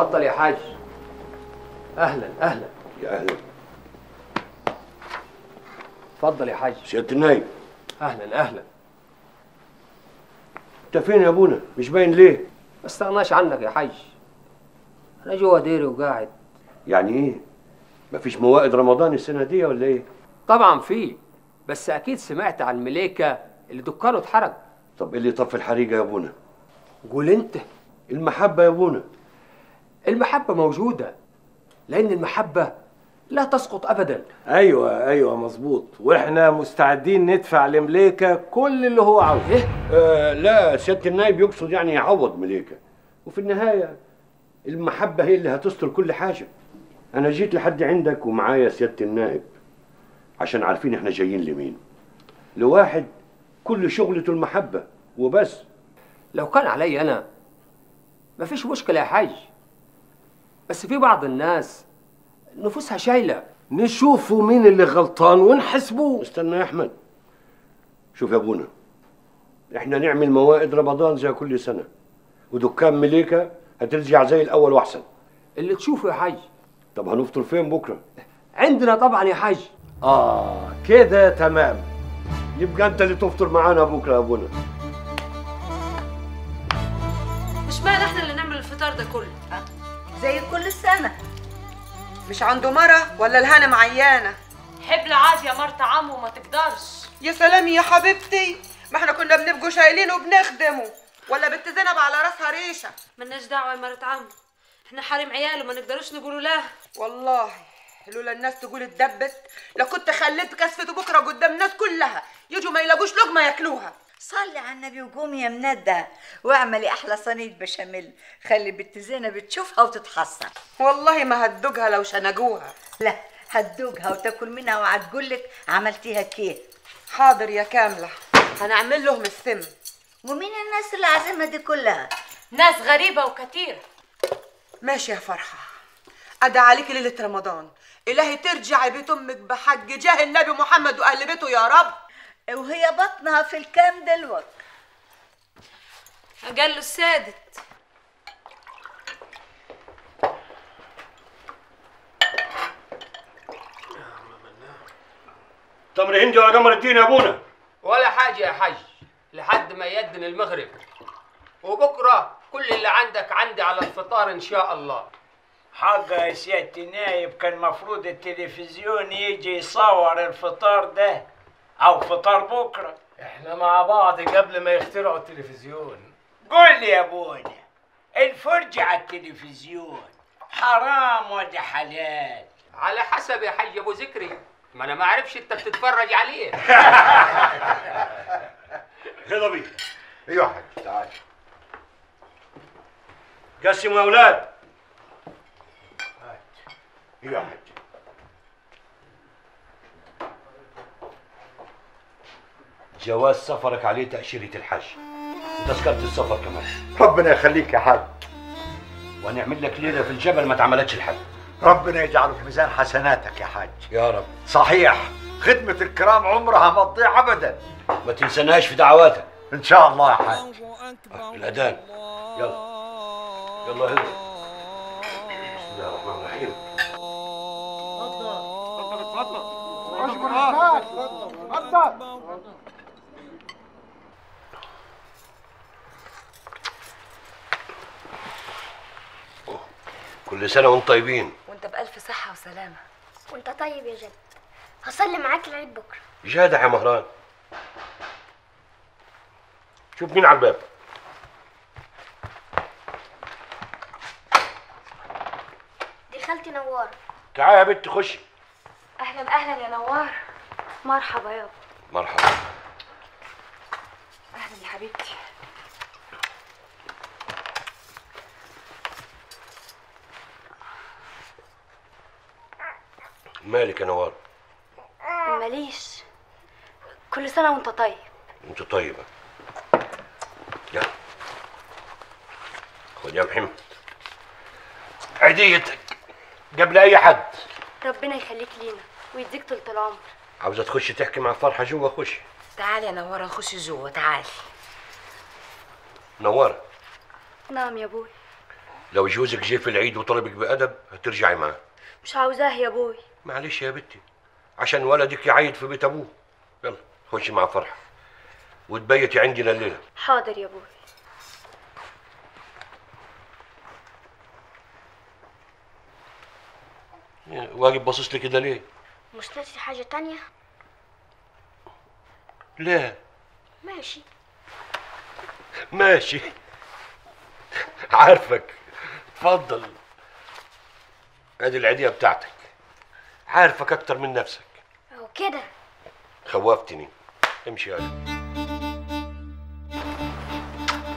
اتفضل يا حاج. اهلا اهلا. يا اهلا. اتفضل يا حاج. سيادة النايب. اهلا اهلا. انت فين يا ابونا؟ مش باين ليه؟ ما استغناش عنك يا حاج. انا جوا ديري وقاعد. يعني ايه؟ مفيش موائد رمضان السنه دي ولا ايه؟ طبعا في، بس اكيد سمعت عن مليكه اللي دكانه اتحرق. طب ايه اللي طف الحريقه يا ابونا؟ قول انت. المحبه يا ابونا. المحبه موجوده، لان المحبه لا تسقط ابدا. ايوه مظبوط، واحنا مستعدين ندفع لمليكه كل اللي هو عاوزه. ايه؟ لا سياده النايب يقصد يعني يعوض مليكه، وفي النهايه المحبه هي اللي هتستر كل حاجه. انا جيت لحد عندك ومعايا سياده النائب عشان عارفين احنا جايين لمين. لواحد كل شغلته المحبه وبس. لو كان علي انا مفيش مشكله يا حاج، بس في بعض الناس نفوسها شايله. نشوفوا مين اللي غلطان ونحسبوه. استنى يا احمد. شوف يا ابونا، احنا نعمل موائد رمضان زي كل سنه، ودكان مليكه هترجع زي الاول واحسن. اللي تشوفه يا حاج. طب هنفطر فين بكره؟ عندنا طبعا يا حاج. كده تمام، يبقى انت اللي تفطر معانا بكره يا ابونا. مش معنى احنا اللي نعمل الفطار ده كله زي كل سنه. مش عنده مره ولا الهانم عيانه؟ حبل عادي يا مرت عمو ما تقدرش. يا سلام يا حبيبتي، ما احنا كنا بنبقوا شايلينه وبنخدمه. ولا بنت زينب على راسها ريشه. مالناش دعوه يا مرت عمو، احنا حريم عياله ما نقدروش نقولوا لها. والله لولا الناس تقول اتدبت لكنت خليت كسفته بكره قدام الناس كلها، يجوا ما يلاقوش لقمه ياكلوها. صلي على النبي وقومي يا مندى واعملي احلى صينيه بشاميل، خلي بنت زينب تشوفها وتتحسر. والله ما هتدوقها لو شنجوها. لا هتدوقها وتاكل منها وهتقول لك عملتيها كيه. حاضر يا كامله، هنعمل لهم السم. ومين الناس اللي عازمها دي كلها؟ ناس غريبه وكتير. ماشي يا فرحه، أدعى عليكي ليله رمضان، الهي ترجعي بيت امك بحج جاه النبي محمد واهل بيته يا رب. وهي بطنها في الكام دلوقت؟ اجله السادت. تمر هندي ولا قمر الدين يا ابونا؟ ولا حاجه يا حاج، لحد ما يدن المغرب. وبكره كل اللي عندك عندي على الفطار ان شاء الله. حق يا سيادة النايب، كان مفروض التلفزيون يجي يصور الفطار ده أو فطار بكرة. إحنا مع بعض قبل ما يخترعوا التلفزيون. قول لي يا بونا، الفرجة على التلفزيون حرام ولا حلال؟ على حسب يا حاج أبو ذكري، ما أنا ما أعرفش أنت بتتفرج عليه. يلا بينا. أيوه يا حاج تعالى. قسموا يا أولاد. يا حاج جواز سفرك عليه تأشيرة الحج وتذكرة السفر كمان. ربنا يخليك يا حاج. وهنعمل لك ليلة في الجبل ما اتعملتش الحج. ربنا يجعله في ميزان حسناتك يا حاج. يا رب. صحيح، خدمة الكرام عمرها ما تضيع أبدا. ما تنسناش في دعواتك. إن شاء الله يا حاج. الأذان. يلا هدوا. بسم الله الرحمن الرحيم. كل سنة وانت طيبين. وانت بألف صحة وسلامة. وانت طيب يا جد. هصلي معاك العيد بكرة. جادع يا مهران. شوف مين على الباب. دي خالتي نوار. تعالي يا بنت خشي. اهلا اهلا يا نوار. مرحبا يابا. مرحبا. اهلا يا حبيبتي. مالك يا نوار؟ ماليش. كل سنه وانت طيب. وانت طيبه. يلا خد يا محمد عيديتك قبل اي حد. ربنا يخليك لينا ويديك طول العمر. عاوزه تخشي تحكي مع فرحه جوه؟ خشي. تعالي يا نواره خشي جوه. تعالي نواره. نعم يا ابوي. لو جوزك جه في العيد وطلبك بأدب هترجعي معاه. مش عاوزاه يا ابوي. معلش يا بنتي، عشان ولدك يعيد في بيت ابوه. يلا خشي مع فرحة وتبيتي عندنا الليلة. حاضر يا ابوي. واجب باصص لي كده ليه؟ مش ناسي حاجة تانية؟ لا. ماشي ماشي، عارفك. اتفضل، ادي العيدية بتاعتك. عارفك اكتر من نفسك. هو كده خوفتني. امشي يا قلبي،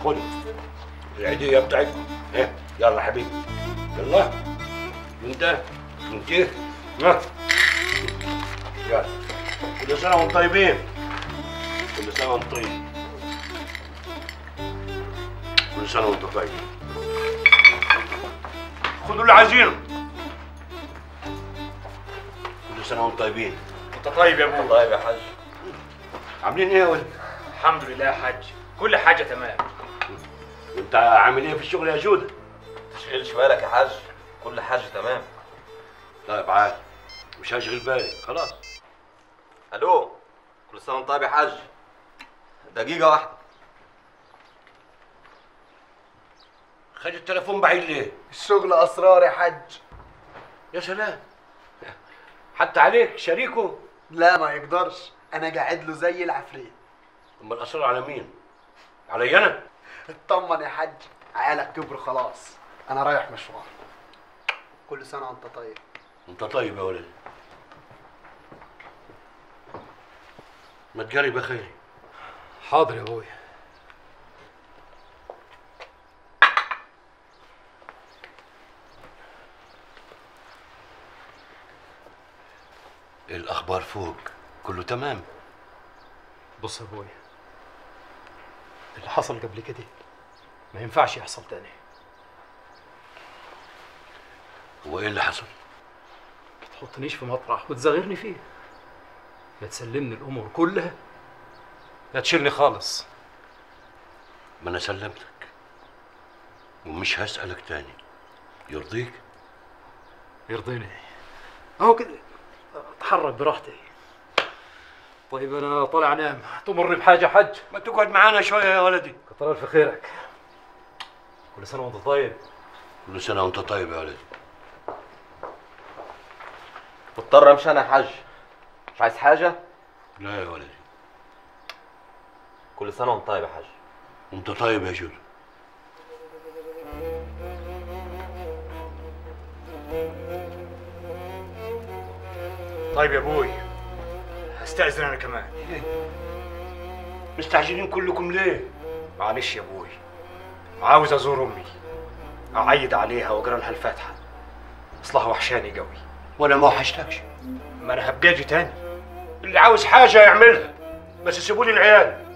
خدي العيدية بتاعتكم. ها يلا حبيبي، يلا انت انتي. ها يلا، كل سنة وانتم طيبين. كل سنة وانتم طيبين. كل سنة وانتم طيبين. خدوا اللي عايزينه. كل سنة وانتم طيبين. انت طيب يا ابوي. طيب يا حاج. عاملين ايه يا ولد؟ الحمد لله يا حاج، كل حاجة تمام. انت عامل ايه في الشغل يا جودة؟ ما تشغلش بالك يا حاج، كل حاجة تمام. طيب عادي، مش هشغل بالي خلاص. الو، كل سنة وانت طيب يا حاج. دقيقة واحدة. خلي التليفون بعيد ليه؟ الشغل أسرار يا حاج. يا سلام، حتى عليك شريكه؟ لا ما يقدرش، أنا قاعد له زي العفريت. أما الأسرار على مين؟ علي أنا؟ اطمن يا حاج، عيالك كبروا خلاص، أنا رايح مشوار. كل سنة وأنت طيب. أنت طيب يا ولد. ما تجري بخير. حاضر يا ابوي. الأخبار فوق كله تمام. بص يا ابوي، اللي حصل قبل كده ما ينفعش يحصل تاني. هو ايه اللي حصل؟ ما تحطنيش في مطرح وتزغرني فيه، لا تسلمني الامور كلها، لا تشيلني خالص. ما انا سلمتك ومش هسألك تاني، يرضيك؟ يرضيني اهو كده، اتحرك براحتي. طيب انا طالع انام، تمرني بحاجه حج؟ ما تقعد معانا شويه يا ولدي. كتر الف خيرك. كل سنه وانت طيب. كل سنه وانت طيب يا ولدي. مضطر امشي انا يا حج؟ مش عايز حاجه؟ لا يا ولدي. كل سنه وانت طيب يا حج. وانت طيب يا جود. طيب يا ابوي، هستأذن انا كمان. إيه؟ مستعجلين كلكم ليه؟ معلش يا ابوي، عاوز ازور امي، اعيد عليها واقرا لها الفاتحه، اصلها وحشاني قوي. وانا ما وحشتكش. ما انا هبجاجي تاني، اللي عاوز حاجه يعملها، بس سيبولي العيال.